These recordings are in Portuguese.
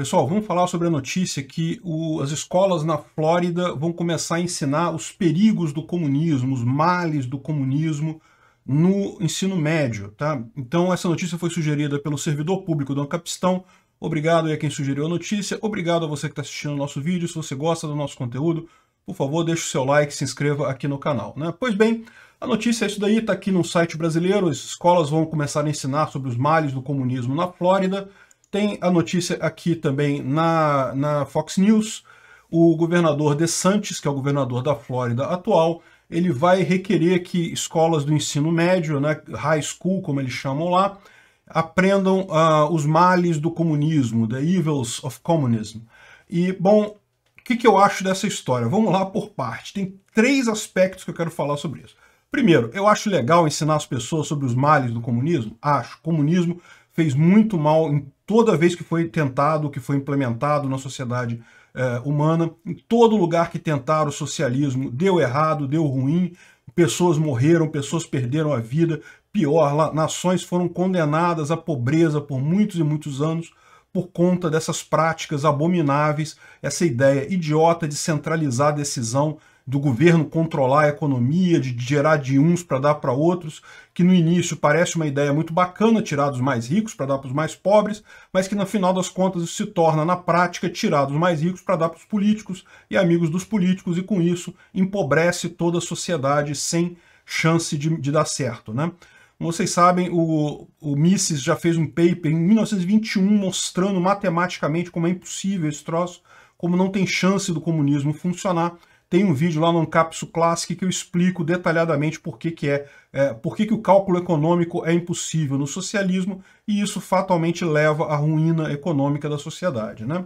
Pessoal, vamos falar sobre a notícia que as escolas na Flórida vão começar a ensinar os perigos do comunismo, os males do comunismo no ensino médio, tá? Então essa notícia foi sugerida pelo servidor público do Ancapistão. Obrigado aí a quem sugeriu a notícia, obrigado a você que está assistindo o nosso vídeo. Se você gosta do nosso conteúdo, por favor, deixe o seu like, se inscreva aqui no canal, né? Pois bem, a notícia é isso daí, está aqui num site brasileiro. As escolas vão começar a ensinar sobre os males do comunismo na Flórida. Tem a notícia aqui também na Fox News. O governador DeSantis, que é o governador da Flórida atual, ele vai requerer que escolas do ensino médio, né, high school, como eles chamam lá, aprendam os males do comunismo, the evils of communism. E, bom, o que eu acho dessa história? Vamos lá por parte. Tem três aspectos que eu quero falar sobre isso. Primeiro, eu acho legal ensinar as pessoas sobre os males do comunismo. Acho. O comunismo fez muito mal em toda vez que foi tentado, que foi implementado na sociedade humana. Em todo lugar que tentaram o socialismo, deu errado, deu ruim, pessoas morreram, pessoas perderam a vida. Pior, nações foram condenadas à pobreza por muitos e muitos anos por conta dessas práticas abomináveis, essa ideia idiota de centralizar a decisão, do governo controlar a economia, de gerar de uns para dar para outros, que no início parece uma ideia muito bacana, tirar dos mais ricos para dar para os mais pobres, mas que no final das contas isso se torna, na prática, tirar dos mais ricos para dar para os políticos e amigos dos políticos, e com isso empobrece toda a sociedade sem chance de dar certo, né? Como vocês sabem, o Mises já fez um paper em 1921 mostrando matematicamente como é impossível esse troço, como não tem chance do comunismo funcionar. Tem um vídeo lá no Ancap.su Classic que eu explico detalhadamente por que o cálculo econômico é impossível no socialismo, e isso fatalmente leva à ruína econômica da sociedade, né?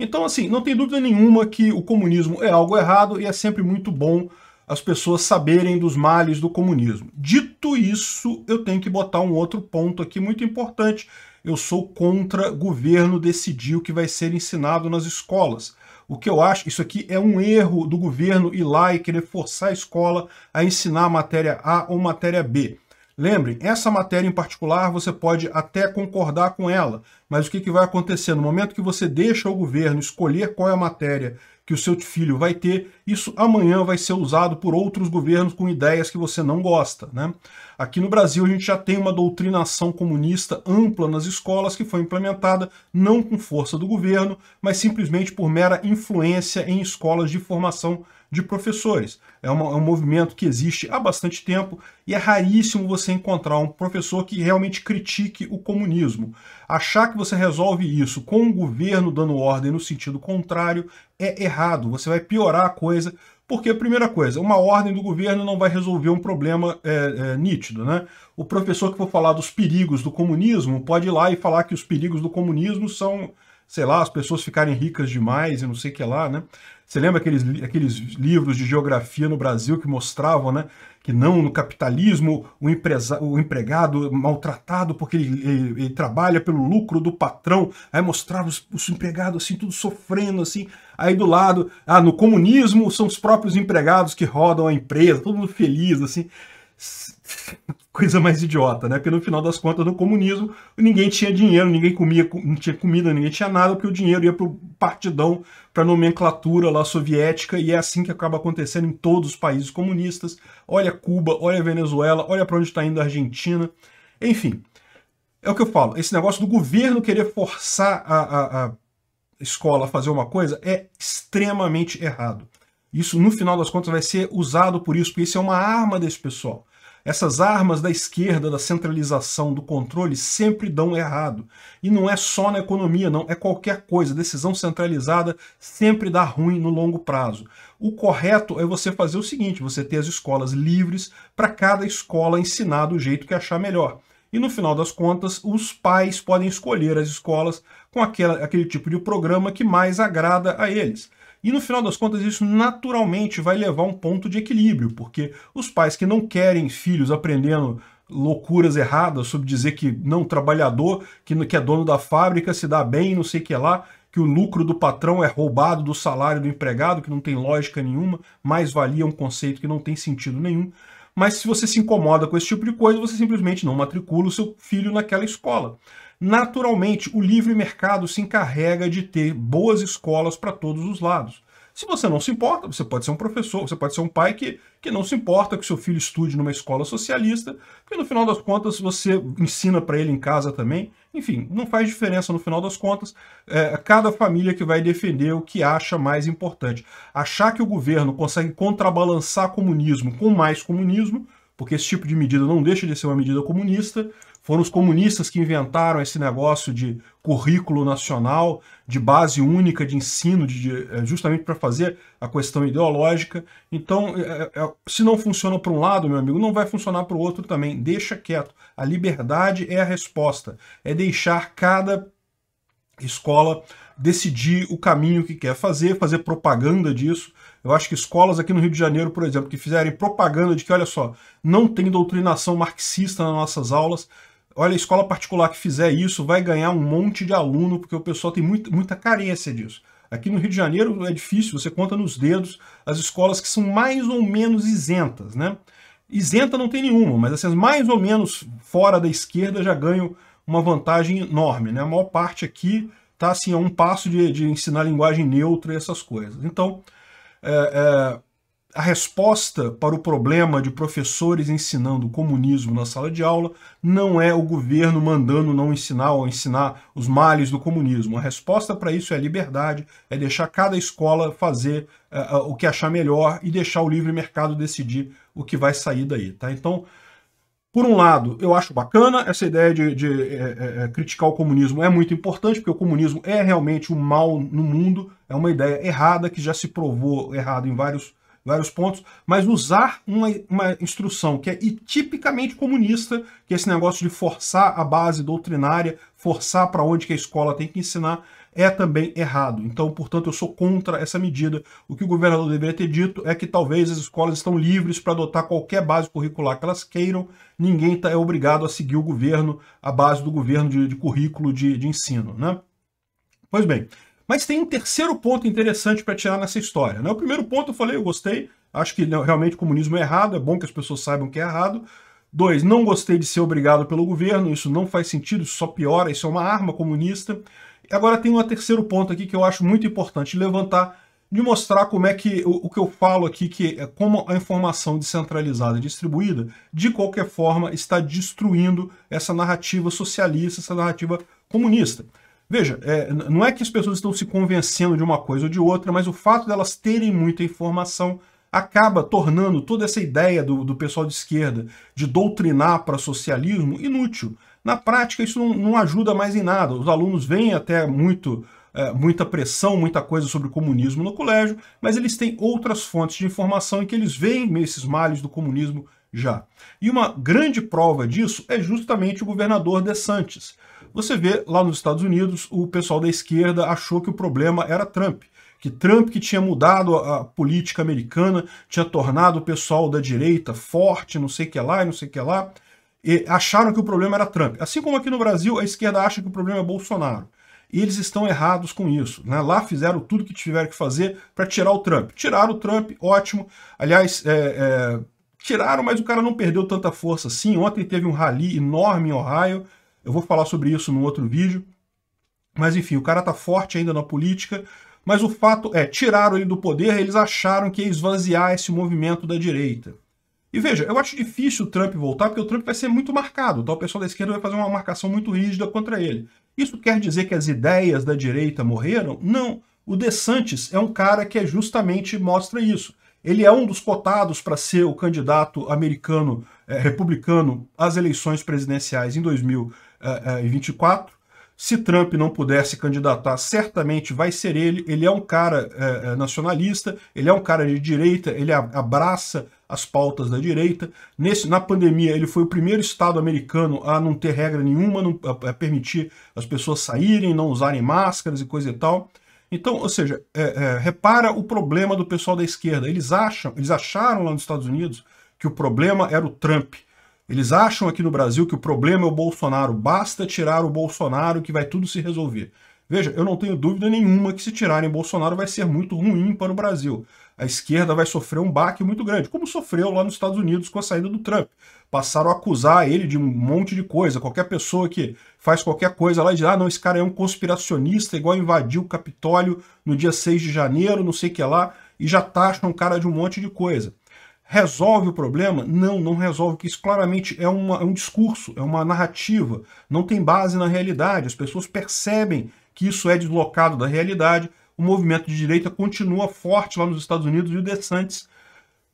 Então, assim, não tem dúvida nenhuma que o comunismo é algo errado e é sempre muito bom as pessoas saberem dos males do comunismo. Dito isso, eu tenho que botar um outro ponto aqui muito importante. Eu sou contra governo decidir o que vai ser ensinado nas escolas. O que eu acho, isso aqui é um erro do governo ir lá e querer forçar a escola a ensinar matéria A ou matéria B. Lembrem, essa matéria em particular você pode até concordar com ela, mas o que vai acontecer? No momento que você deixa o governo escolher qual é a matéria que o seu filho vai ter, isso amanhã vai ser usado por outros governos com ideias que você não gosta, né? Aqui no Brasil a gente já tem uma doutrinação comunista ampla nas escolas que foi implementada não com força do governo, mas simplesmente por mera influência em escolas de formação de professores. É um movimento que existe há bastante tempo e é raríssimo você encontrar um professor que realmente critique o comunismo. Achar que você resolve isso com o governo dando ordem no sentido contrário é errado, você vai piorar a coisa, porque, primeira coisa, uma ordem do governo não vai resolver um problema nítido, né? O professor que for falar dos perigos do comunismo pode ir lá e falar que os perigos do comunismo são, sei lá, as pessoas ficarem ricas demais e não sei o que lá, né? Você lembra aqueles livros de geografia no Brasil que mostravam, né, que não, no capitalismo, o empregado maltratado porque ele trabalha pelo lucro do patrão. Aí mostrava os empregados assim, tudo sofrendo assim. Aí do lado, no comunismo são os próprios empregados que rodam a empresa, todo mundo feliz assim. Coisa mais idiota, né? Porque no final das contas, no comunismo, ninguém tinha dinheiro, ninguém comia, não tinha comida, ninguém tinha nada, porque o dinheiro ia para o partidão, para a nomenclatura lá soviética, e é assim que acaba acontecendo em todos os países comunistas. Olha Cuba, olha Venezuela, olha para onde está indo a Argentina. Enfim, é o que eu falo, esse negócio do governo querer forçar a escola a fazer uma coisa é extremamente errado. Isso, no final das contas, vai ser usado por isso, porque isso é uma arma desse pessoal. Essas armas da esquerda, da centralização, do controle, sempre dão errado. E não é só na economia, não. É qualquer coisa. Decisão centralizada sempre dá ruim no longo prazo. O correto é você fazer o seguinte, você ter as escolas livres para cada escola ensinar do jeito que achar melhor. E no final das contas, os pais podem escolher as escolas com aquele tipo de programa que mais agrada a eles. E no final das contas isso naturalmente vai levar a um ponto de equilíbrio, porque os pais que não querem filhos aprendendo loucuras erradas, sobre dizer que não, trabalhador, que é dono da fábrica, se dá bem, não sei o que lá, que o lucro do patrão é roubado do salário do empregado, que não tem lógica nenhuma, mais-valia é um conceito que não tem sentido nenhum. Mas se você se incomoda com esse tipo de coisa, você simplesmente não matricula o seu filho naquela escola. Naturalmente, o livre mercado se encarrega de ter boas escolas para todos os lados. Se você não se importa, você pode ser um professor, você pode ser um pai que não se importa que seu filho estude numa escola socialista, porque no final das contas você ensina para ele em casa também. Enfim, não faz diferença no final das contas. É cada família que vai defender o que acha mais importante. Achar que o governo consegue contrabalançar comunismo com mais comunismo, porque esse tipo de medida não deixa de ser uma medida comunista. Foram os comunistas que inventaram esse negócio de currículo nacional, de base única de ensino, justamente para fazer a questão ideológica. Então, se não funciona para um lado, meu amigo, não vai funcionar para o outro também. Deixa quieto. A liberdade é a resposta. É deixar cada escola decidir o caminho que quer fazer, fazer propaganda disso. Eu acho que escolas aqui no Rio de Janeiro, por exemplo, que fizerem propaganda de que, olha só, não tem doutrinação marxista nas nossas aulas, olha, a escola particular que fizer isso vai ganhar um monte de aluno, porque o pessoal tem muita carência disso. Aqui no Rio de Janeiro é difícil, você conta nos dedos as escolas que são mais ou menos isentas, né? Isenta não tem nenhuma, mas assim, mais ou menos fora da esquerda já ganham uma vantagem enorme, né? A maior parte aqui está assim, a um passo de ensinar linguagem neutra e essas coisas. Então, a resposta para o problema de professores ensinando comunismo na sala de aula não é o governo mandando não ensinar ou ensinar os males do comunismo. A resposta para isso é a liberdade, é deixar cada escola fazer o que achar melhor e deixar o livre mercado decidir o que vai sair daí, tá? Então, por um lado, eu acho bacana essa ideia de criticar o comunismo, é muito importante, porque o comunismo é realmente um mal no mundo, é uma ideia errada que já se provou errada em vários pontos, mas usar uma instrução que é tipicamente comunista, que é esse negócio de forçar a base doutrinária, forçar para onde que a escola tem que ensinar, é também errado. Então, portanto, eu sou contra essa medida. O que o governador deveria ter dito é que talvez as escolas estão livres para adotar qualquer base curricular que elas queiram, ninguém é obrigado a seguir o governo, a base do governo de currículo de ensino, né? Pois bem, mas tem um terceiro ponto interessante para tirar nessa história, né? O primeiro ponto eu falei, eu gostei, acho que realmente o comunismo é errado, é bom que as pessoas saibam que é errado. Dois, não gostei de ser obrigado pelo governo, isso não faz sentido, isso só piora, isso é uma arma comunista. Agora tem um terceiro ponto aqui que eu acho muito importante levantar, de mostrar como é que o que eu falo aqui, que é como a informação descentralizada e distribuída, de qualquer forma, está destruindo essa narrativa socialista, essa narrativa comunista. Veja, não é que as pessoas estão se convencendo de uma coisa ou de outra, mas o fato delas terem muita informação acaba tornando toda essa ideia do pessoal de esquerda de doutrinar para socialismo inútil. Na prática, isso não ajuda mais em nada. Os alunos veem até muita pressão, muita coisa sobre o comunismo no colégio, mas eles têm outras fontes de informação em que eles veem esses males do comunismo já. E uma grande prova disso é justamente o governador DeSantis. Você vê, lá nos Estados Unidos, o pessoal da esquerda achou que o problema era Trump. Que Trump, que tinha mudado a política americana, tinha tornado o pessoal da direita forte, não sei o que lá e não sei o que lá. E acharam que o problema era Trump. Assim como aqui no Brasil, a esquerda acha que o problema é Bolsonaro. E eles estão errados com isso, né? Lá fizeram tudo que tiveram que fazer para tirar o Trump. Tiraram o Trump, ótimo. Aliás, tiraram, mas o cara não perdeu tanta força assim. Ontem teve um rally enorme em Ohio. Eu vou falar sobre isso num outro vídeo. Mas enfim, o cara tá forte ainda na política. Mas o fato é, tiraram ele do poder, eles acharam que ia esvaziar esse movimento da direita. E veja, eu acho difícil o Trump voltar, porque o Trump vai ser muito marcado, tá? O pessoal da esquerda vai fazer uma marcação muito rígida contra ele. Isso quer dizer que as ideias da direita morreram? Não. O DeSantis é um cara que justamente mostra isso. Ele é um dos cotados para ser o candidato americano, republicano, às eleições presidenciais em 2024. Se Trump não pudesse candidatar, certamente vai ser ele. Ele é um cara nacionalista, ele é um cara de direita, ele abraça as pautas da direita. Na pandemia, ele foi o primeiro estado americano a não ter regra nenhuma, a permitir as pessoas saírem, não usarem máscaras e coisa e tal. Então, ou seja, repara o problema do pessoal da esquerda. Eles acharam lá nos Estados Unidos que o problema era o Trump. Eles acham aqui no Brasil que o problema é o Bolsonaro, basta tirar o Bolsonaro que vai tudo se resolver. Veja, eu não tenho dúvida nenhuma que se tirarem Bolsonaro vai ser muito ruim para o Brasil. A esquerda vai sofrer um baque muito grande, como sofreu lá nos Estados Unidos com a saída do Trump. Passaram a acusar ele de um monte de coisa. Qualquer pessoa que faz qualquer coisa lá e diz, ah, não, esse cara é um conspiracionista, igual invadiu o Capitólio no dia 6 de janeiro, não sei o que lá, e já taxam o cara de um monte de coisa. Resolve o problema? Não, não resolve, porque isso claramente é um discurso, é uma narrativa, não tem base na realidade, as pessoas percebem que isso é deslocado da realidade, o movimento de direita continua forte lá nos Estados Unidos e o DeSantis,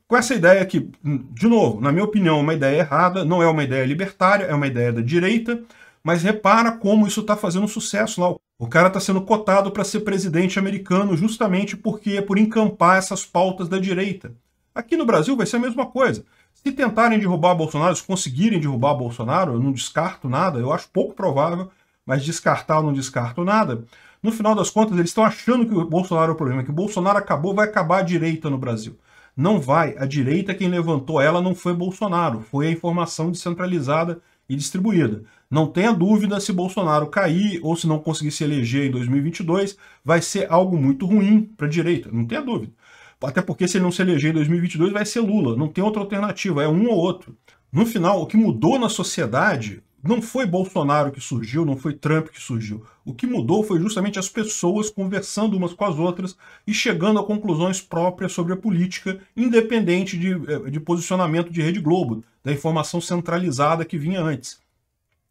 com essa ideia que, de novo, na minha opinião, é uma ideia errada, não é uma ideia libertária, é uma ideia da direita, mas repara como isso está fazendo sucesso lá. O cara está sendo cotado para ser presidente americano justamente porque é por encampar essas pautas da direita. Aqui no Brasil vai ser a mesma coisa. Se tentarem derrubar Bolsonaro, se conseguirem derrubar Bolsonaro, eu não descarto nada, eu acho pouco provável, mas descartar eu não descarto nada. No final das contas, eles estão achando que o Bolsonaro é o problema, que o Bolsonaro acabou, vai acabar a direita no Brasil. Não vai. A direita, quem levantou ela não foi Bolsonaro, foi a informação descentralizada e distribuída. Não tenha dúvida, se Bolsonaro cair ou se não conseguir se eleger em 2022, vai ser algo muito ruim para a direita, não tenha dúvida. Até porque se ele não se eleger em 2022 vai ser Lula, não tem outra alternativa, é um ou outro. No final, o que mudou na sociedade não foi Bolsonaro que surgiu, não foi Trump que surgiu. O que mudou foi justamente as pessoas conversando umas com as outras e chegando a conclusões próprias sobre a política, independente de posicionamento de Rede Globo, da informação centralizada que vinha antes.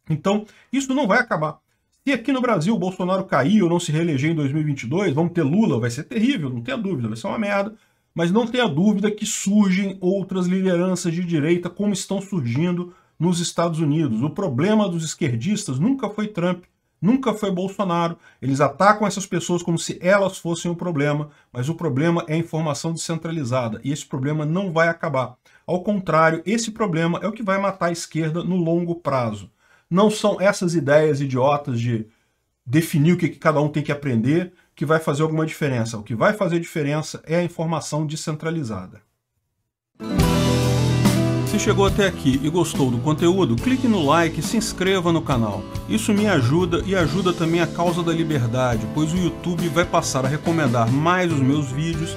Então, isso não vai acabar. Se aqui no Brasil o Bolsonaro cair ou não se reeleger em 2022, vamos ter Lula, vai ser terrível, não tenha dúvida, vai ser uma merda. Mas não tenha dúvida que surgem outras lideranças de direita como estão surgindo nos Estados Unidos. O problema dos esquerdistas nunca foi Trump, nunca foi Bolsonaro. Eles atacam essas pessoas como se elas fossem o problema, mas o problema é a informação descentralizada e esse problema não vai acabar. Ao contrário, esse problema é o que vai matar a esquerda no longo prazo. Não são essas ideias idiotas de definir o que cada um tem que aprender que vai fazer alguma diferença. O que vai fazer diferença é a informação descentralizada. Se chegou até aqui e gostou do conteúdo, clique no like e se inscreva no canal. Isso me ajuda e ajuda também a causa da liberdade, pois o YouTube vai passar a recomendar mais os meus vídeos